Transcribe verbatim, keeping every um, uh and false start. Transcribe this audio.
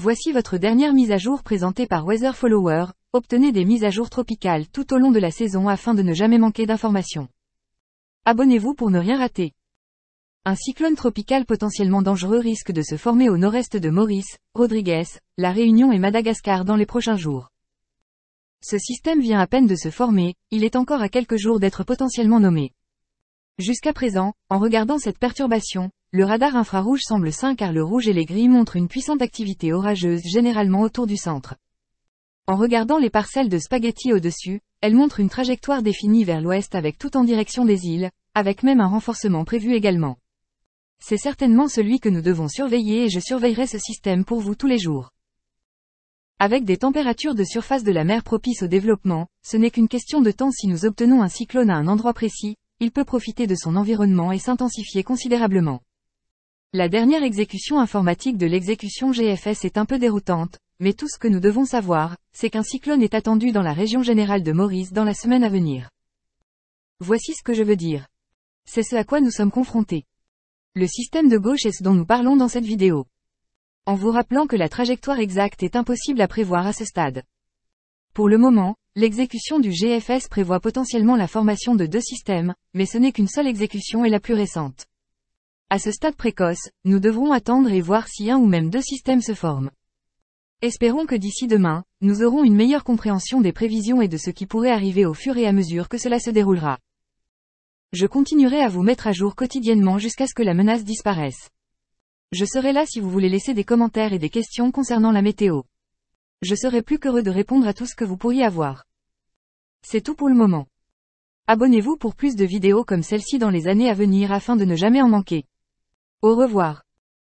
Voici votre dernière mise à jour présentée par Weather Follower. Obtenez des mises à jour tropicales tout au long de la saison afin de ne jamais manquer d'informations. Abonnez-vous pour ne rien rater. Un cyclone tropical potentiellement dangereux risque de se former au nord-est de Maurice, Rodrigues, La Réunion et Madagascar dans les prochains jours. Ce système vient à peine de se former, il est encore à quelques jours d'être potentiellement nommé. Jusqu'à présent, en regardant cette perturbation, le radar infrarouge semble sain car le rouge et les gris montrent une puissante activité orageuse généralement autour du centre. En regardant les parcelles de spaghettis au-dessus, elles montrent une trajectoire définie vers l'ouest avec tout en direction des îles, avec même un renforcement prévu également. C'est certainement celui que nous devons surveiller et je surveillerai ce système pour vous tous les jours. Avec des températures de surface de la mer propices au développement, ce n'est qu'une question de temps si nous obtenons un cyclone à un endroit précis. Il peut profiter de son environnement et s'intensifier considérablement. La dernière exécution informatique de l'exécution G F S est un peu déroutante, mais tout ce que nous devons savoir, c'est qu'un cyclone est attendu dans la région générale de Maurice dans la semaine à venir. Voici ce que je veux dire. C'est ce à quoi nous sommes confrontés. Le système de gauche est ce dont nous parlons dans cette vidéo. En vous rappelant que la trajectoire exacte est impossible à prévoir à ce stade. Pour le moment, l'exécution du G F S prévoit potentiellement la formation de deux systèmes, mais ce n'est qu'une seule exécution et la plus récente. À ce stade précoce, nous devrons attendre et voir si un ou même deux systèmes se forment. Espérons que d'ici demain, nous aurons une meilleure compréhension des prévisions et de ce qui pourrait arriver au fur et à mesure que cela se déroulera. Je continuerai à vous mettre à jour quotidiennement jusqu'à ce que la menace disparaisse. Je serai là si vous voulez laisser des commentaires et des questions concernant la météo. Je serai plus qu'heureux de répondre à tout ce que vous pourriez avoir. C'est tout pour le moment. Abonnez-vous pour plus de vidéos comme celle-ci dans les années à venir afin de ne jamais en manquer. Au revoir.